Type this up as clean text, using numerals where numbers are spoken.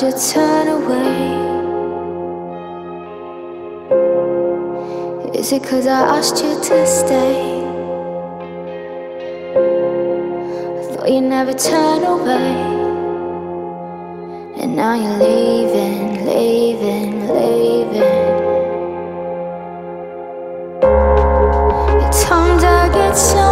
to turn away? Is it 'cause I asked you to stay? I thought you'd never turn away, and now you're leaving, leaving, leaving. At times I get so